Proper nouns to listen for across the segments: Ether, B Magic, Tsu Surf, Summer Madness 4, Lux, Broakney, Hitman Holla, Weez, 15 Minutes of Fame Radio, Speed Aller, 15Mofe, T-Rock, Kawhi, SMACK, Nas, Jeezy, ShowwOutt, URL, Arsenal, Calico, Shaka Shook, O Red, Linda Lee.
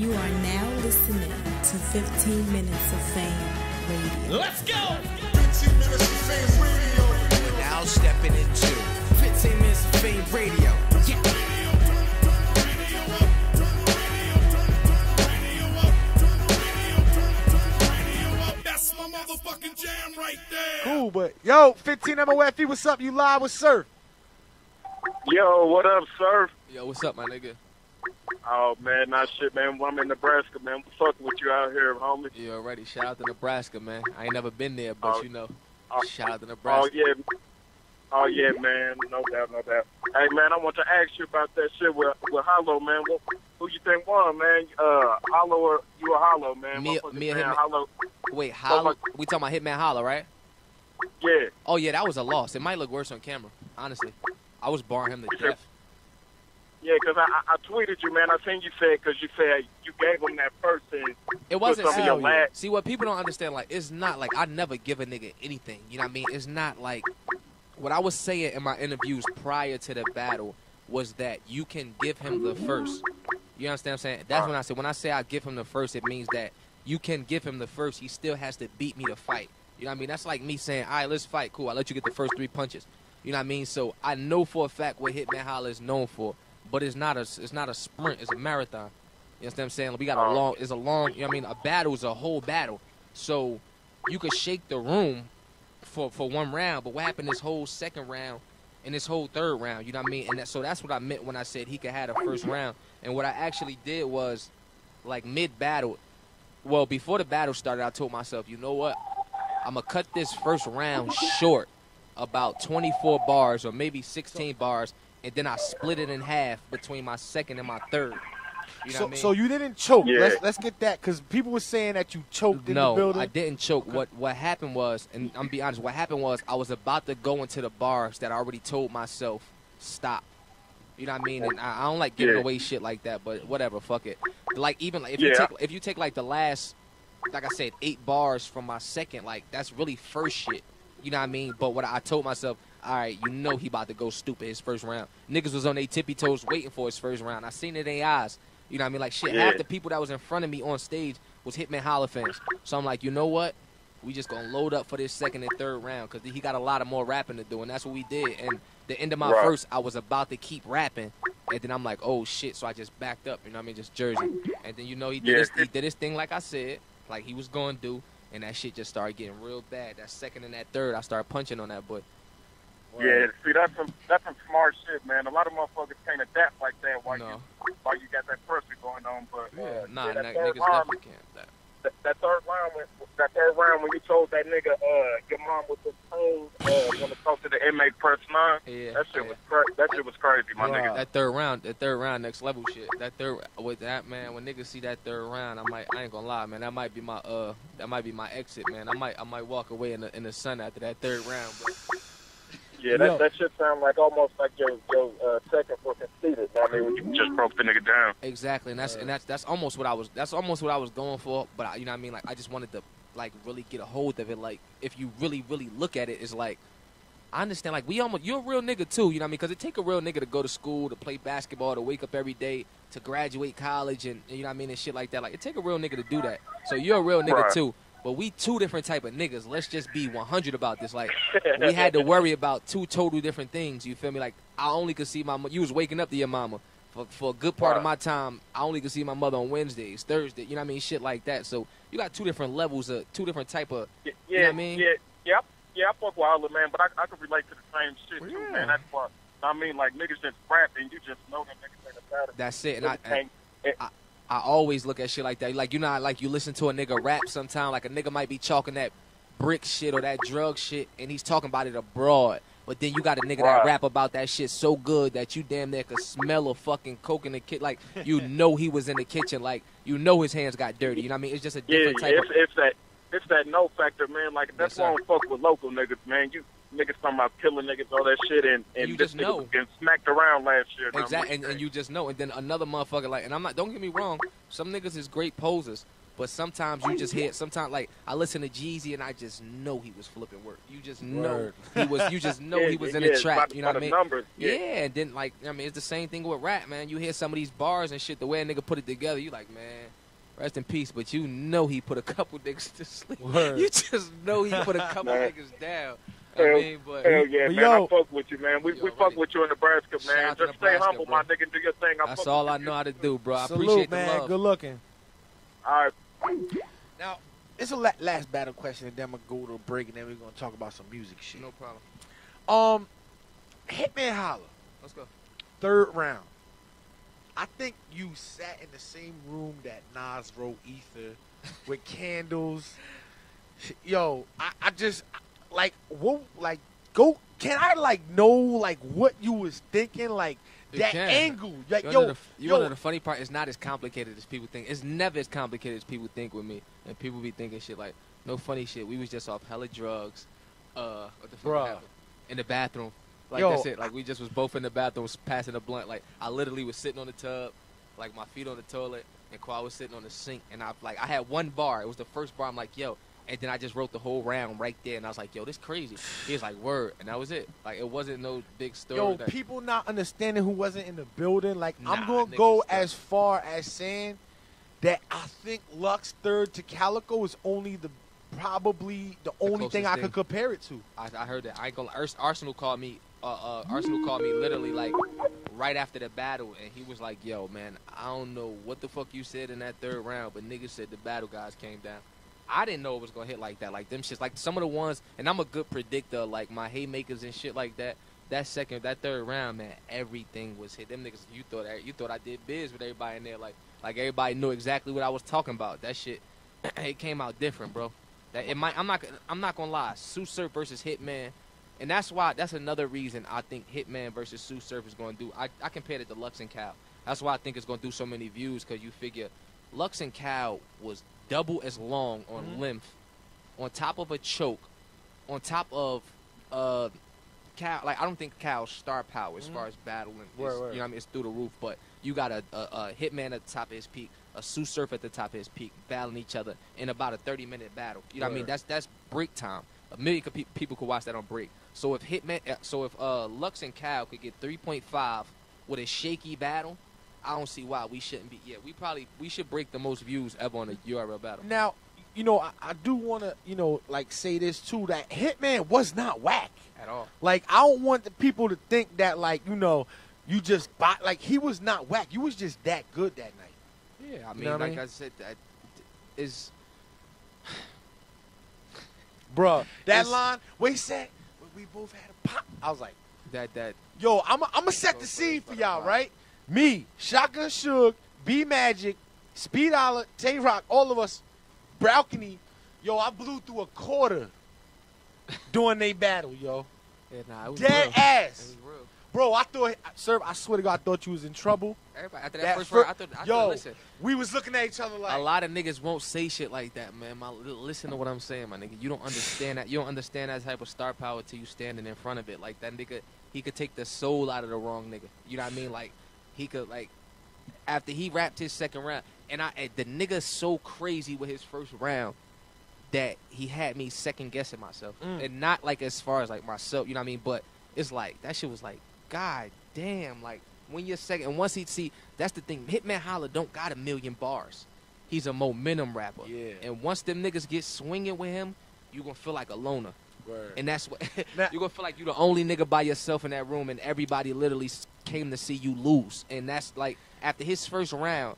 You are now listening to 15 Minutes of Fame Radio. Let's go! 15 Minutes of Fame Radio. We're now stepping into 15 Minutes of Fame Radio. Yeah. That's my motherfucking jam right there. Cool, but yo, 15 MOFE, what's up? You live with Surf. Yo, what up, Surf? Yo, what's up, my nigga? Oh, man, not shit, man. I'm in Nebraska, man. I'm fucking with you out here, homie. You already. Shout out to Nebraska, man. I ain't never been there, but you know. Shout out to Nebraska. Oh, yeah, man. No doubt, no doubt. Hey, man, I want to ask you about that shit with Hollow, man. Who you think won, man? Hollow or you a Hollow, man? Me and Hitman Holla. Wait, Hollow? We talking about Hitman Holla, right? Yeah. Oh, yeah, that was a loss. It might look worse on camera, honestly. I was barring him to death. Yeah, because I tweeted you, man. I seen you said because you said you gave him that first thing. It wasn't serious. See, what people don't understand, like, it's not like I never give a nigga anything. You know what I mean? It's not like what I was saying in my interviews prior to the battle was that you can give him the first. You understand what I'm saying? That's when I said. When I say I give him the first, it means that you can give him the first. He still has to beat me to fight. You know what I mean? That's like me saying, all right, let's fight. Cool, I'll let you get the first 3 punches. You know what I mean? So I know for a fact what Hitman Holla is known for. But it's not a sprint, it's a marathon. You understand what I'm saying? Like we got a long, it's a long, you know what I mean? A battle is a whole battle. So you could shake the room for 1 round, but what happened this whole 2nd round and this whole 3rd round, you know what I mean? And so that's what I meant when I said he could have a 1st round. And what I actually did was, like mid-battle, well, before the battle started, I told myself, you know what? I'm going to cut this 1st round short about 24 bars or maybe 16 bars, and then I split it in half between my 2nd and my 3rd. You know what I mean? So you didn't choke. Yeah. Let's get that, because people were saying that you choked in the building. No, I didn't choke. Okay. What happened was, and I'm be honest, what happened was I was about to go into the bars that I already told myself, stop. You know what I mean? And I don't like giving away shit like that, but whatever, fuck it. Like even like, if you take like the last, like I said, 8 bars from my 2nd, like that's really 1st shit. You know what I mean? But what I told myself, all right, you know he about to go stupid his 1st round. Niggas was on their tippy toes waiting for his 1st round. I seen it in their eyes. You know what I mean? Like, shit, half the people that was in front of me on stage was Hitman Holla fans. So I'm like, you know what? We just going to load up for this 2nd and 3rd round because he got a lot of more rapping to do, and that's what we did. And the end of my 1st, I was about to keep rapping, and then I'm like, oh, shit. So I just backed up, you know what I mean, just jersey. And then, you know, he did his thing like I said, like he was going to do, and that shit just started getting real bad. That 2nd and that 3rd, I started punching on that butt. Wow. Yeah, see, that's some smart shit, man. A lot of motherfuckers can't adapt like that while you got that pressure going on. But that third round when you told that nigga your mom was a cold when it talked to the inmate press 9. Yeah, that shit was crazy, my nigga. That third round, next level shit. When niggas see that 3rd round, I ain't gonna lie, man. That might be my exit, man. I might walk away in the sun after that 3rd round, but. Yeah, that shit sound like almost like your 2nd for conceded. I mean, when you just broke the nigga down. Exactly, and that's almost what I was. That's almost what I was going for. But you know what I mean? Like I just wanted to like really get a hold of it. Like if you really really look at it, it's like I understand. Like you're a real nigga too. You know what I mean? Because it take a real nigga to go to school, to play basketball, to wake up every day, to graduate college, and you know what I mean, and shit like that. Like it take a real nigga to do that. So you're a real nigga too. But we 2 different type of niggas. Let's just be 100 about this. Like, we had to worry about 2 total different things. You feel me? Like, I only could see my mother. You was waking up to your mama. For a good part of my time, I only could see my mother on Wednesdays, Thursday. You know what I mean? Shit like that. So, you got 2 different levels of, 2 different type of, you know what I mean? Yeah, I fuck with all of it, man. But I could relate to the same shit, too, man. That's why, I mean, like, niggas just rap, and you just know that niggas ain't about it. That's it. I always look at shit like that. Like, you know, like you listen to a nigga rap sometime. Like, a nigga might be talking that brick shit or that drug shit, and he's talking about it abroad. But then you got a nigga that rap about that shit so good that you damn near could smell a fucking coke in the kitchen. Like, you know he was in the kitchen. Like, you know his hands got dirty. You know what I mean? It's just a different type of... It's that no factor, man. Like, that's why I don't fuck with local niggas, man. You... Niggas talking about killing niggas, all that shit, and you just know. Getting smacked around last year. Exactly, and you just know. And then another motherfucker, like, and I'm not, don't get me wrong, some niggas is great posers, But sometimes you just hear, sometimes like I listen to Jeezy and I just know he was flipping work. You just know he was. You just know he was in the trap. You know what I mean? Numbers, and then like I mean, it's the same thing with rap, man. You hear some of these bars and shit. The way a nigga put it together, you like, man, rest in peace. But you know he put a couple niggas to sleep. Word. You just know he put a couple niggas down. Hell, I mean, but, hell yeah, but man, yo, I fuck with you, man. We fuck with you in Nebraska, man. Just stay humble, bro. My nigga. Do your thing. That's all I know how to do, bro. I appreciate the love. Good looking. All right. Now, it's a last battle question, and then I'm going to go to a break, and then we're going to talk about some music shit. No problem. Hitman Holla. Let's go. Third round. I think you sat in the same room that Nas wrote Ether with candles. Yo, I just... Like, what, like, go, can I, like, know, like, what you was thinking, like, that angle? Like, you know the funny part, it's not as complicated as people think. It's never as complicated as people think with me. And people be thinking shit like, no funny shit. We was just off hella drugs, what the fuck happened? In the bathroom. Like, yo, that's it. Like, we just was both in the bathroom passing a blunt. Like, I literally was sitting on the tub, like, my feet on the toilet, and Kawhi was sitting on the sink. And I, like, I had one bar. It was the first bar. I'm like, yo. And then I just wrote the whole round right there, and I was like, yo, this crazy. He was like, word, and that was it. Like, it wasn't no big story. Yo, people not understanding who wasn't in the building. Like, I'm going to go as far as saying that I think Lux third to Calico is only the probably the only thing I could compare it to. I heard that. I ain't gonna, Arsenal called me. Arsenal called me literally, like, right after the battle, and he was like, yo, man, I don't know what the fuck you said in that third round, but niggas said the battle guys came down. I didn't know it was going to hit like that. Like, them shits, like, some of the ones, and I'm a good predictor, like, my haymakers and shit like that. That third round, man, everything was hit. Them niggas, you thought I did biz with everybody in there. Like everybody knew exactly what I was talking about. That shit, it came out different, bro. That it might, I'm not going to lie. Tsu Surf versus Hitman, and that's why, that's another reason I think Hitman versus Tsu Surf is going to do. I compared it to Lux and Cal. That's why I think it's going to do so many views, because you figure Lux and Cal was double as long on length, on top of a choke, on top of Cal. Like, I don't think Cal's star power as far as battling is, you know what I mean, it's through the roof, but you got a Hitman at the top of his peak, a Tsu Surf at the top of his peak, battling each other in about a 30-minute battle. You know what I mean? That's break time. A million people could watch that on break. So if Lux and Cal could get 3.5 with a shaky battle, I don't see why we shouldn't be. Yeah, we should break the most views ever on a URL battle. Now, you know, I do want to, you know, like, say this too, that Hitman was not whack at all. Like, I don't want the people to think that, like, you know, you just bought, like, he was not whack. You was just that good that night. Yeah, I mean, like I said, that is, bruh, that line, wait a sec, we both had a pop. I was like, yo, I'm gonna set the scene for y'all, right? Me, Shaka Shook, B Magic, Speed Aller, T-Rock, all of us, Broakney, yo, I blew through a quarter during they battle, yo. Yeah, nah, it was dead real. Ass. It was real. Bro, I thought, sir, I swear to God, I thought you was in trouble. Everybody, after that first round, I thought, listen. We was looking at each other like. A lot of niggas won't say shit like that, man. Listen to what I'm saying, my nigga. You don't understand that. You don't understand that type of star power till you standing in front of it. Like, that nigga, he could take the soul out of the wrong nigga. You know what I mean? Like. He could, like, after he wrapped his second round, and the nigga's so crazy with his first round that he had me second-guessing myself. And not, like, as far as, like, myself, you know what I mean? But it's like, that shit was like, God damn, like, when you're second, and once he'd see, that's the thing. Hitman Holla don't got a million bars. He's a momentum rapper. Yeah. And once them niggas get swinging with him, you're going to feel like a loner. Word. And that's what you're gonna feel like. You the only nigga by yourself in that room, and everybody literally came to see you lose. And that's like, after his first round,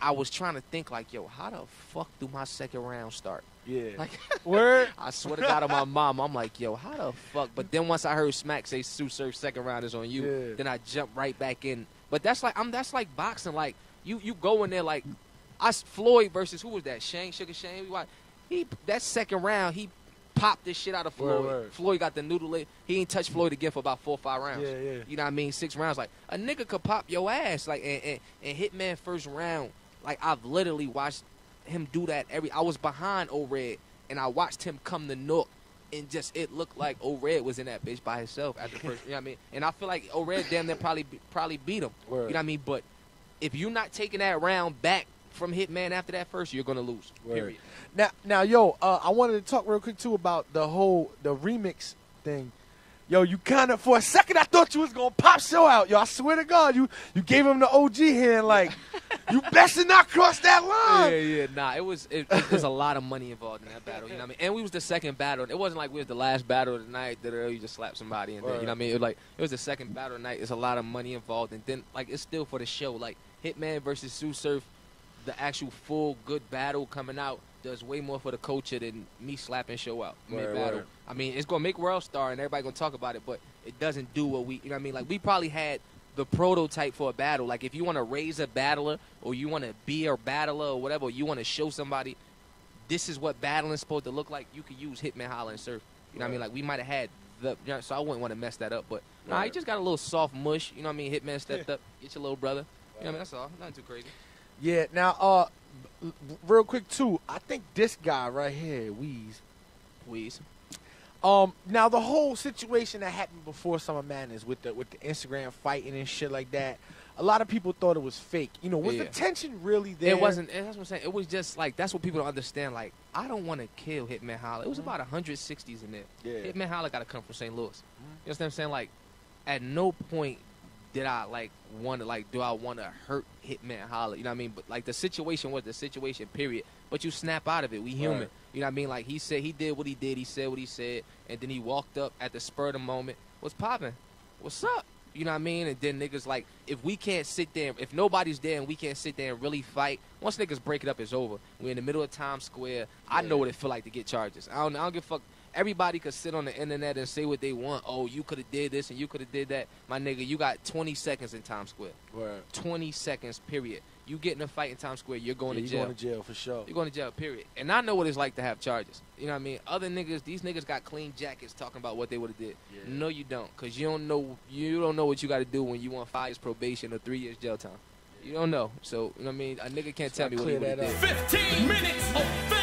I was trying to think like, yo, how the fuck do my second round start? Yeah, like, word. I swear to God on my mom, I'm like, yo, how the fuck? But then once I heard Smack say Tsu Surf second round is on you, then I jumped right back in. But that's like that's like boxing. Like you go in there like Floyd versus who was that? Shane, Sugar Shane. That second round he popped this shit out of Floyd. Floyd got the noodle lit. He ain't touched Floyd again for about 4 or 5 rounds. Yeah. You know what I mean? 6 rounds. Like, a nigga could pop your ass. Like, and Hitman first round, like, I've literally watched him do that I was behind O Red, and I watched him come to Nook, and just, it looked like O Red was in that bitch by himself at the first, you know what I mean? And I feel like O Red damn near probably beat him. You know what I mean? But if you're not taking that round back from Hitman after that first, you're gonna lose. Period. Now, yo, I wanted to talk real quick too about the remix thing. Yo, you kind of, for a second, I thought you was going to pop show out. Yo, I swear to God, you gave him the OG hand. Like, you best to not cross that line. Yeah. Nah, it was a lot of money involved in that battle. You know what I mean? And we was the second battle. It wasn't like we was the last battle of the night that you just slapped somebody in there. You know what I mean? It was the second battle of the night. It's a lot of money involved. And then, like, it's still for the show. Like, Hitman versus Tsu Surf, the actual full good battle coming out, does way more for the culture than me slapping show out mid-battle. I mean, it's going to make World Star and everybody going to talk about it, but it doesn't do what we, you know what I mean? Like, we probably had the prototype for a battle. Like, if you want to raise a battler or you want to be a battler or whatever, or you want to show somebody this is what battling is supposed to look like, you could use Hitman Holla and Surf. You know what I mean? Like, we might have had the, you know, so I wouldn't want to mess that up, but nah, he just got a little soft mush. You know what I mean? Hitman stepped up. Get your little brother. You know what I mean? That's all. Nothing too crazy. Yeah, now, real quick, too, I think this guy right here, Weez. Now, the whole situation that happened before Summer Madness with the Instagram fighting and shit like that, a lot of people thought it was fake. You know, was the tension really there? It wasn't. That's what I'm saying. It was just, like, that's what people don't understand. Like, I don't want to kill Hitman Holla. It was about 160s in there. Yeah. Hitman Holla got to come from St. Louis. You understand what I'm saying? Like, at no point did I, like, want to, like, do I want to hurt Hitman Holla? You know what I mean? But, like, the situation was the situation, period. But you snap out of it. We human. Right. You know what I mean? Like, he said he did what he did. He said what he said. And then he walked up at the spur of the moment. What's poppin'? What's up? You know what I mean? And then niggas, like, if we can't sit there, if nobody's there and we can't sit there and really fight, once niggas break it up, it's over. We're in the middle of Times Square. Yeah. I know what it feel like to get charges. I don't give a fuck. Everybody could sit on the internet and say what they want. Oh, you could have did this and you could have did that. My nigga, you got 20 seconds in Times Square. Right. 20 seconds, period. You get in a fight in Times Square, you're going to jail. You're going to jail for sure. You're going to jail, period. And I know what it's like to have charges. You know what I mean? Other niggas, these niggas got clean jackets talking about what they would have did. Yeah. No, you don't, because you don't know what you got to do when you want 5 years probation or 3 years jail time. You don't know. So, you know what I mean? A nigga can't tell me what he would have did. 15 minutes of fame.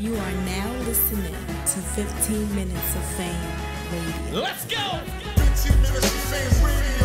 You are now listening to 15 Minutes of Fame Radio. Let's go! 15 Minutes of Fame Radio.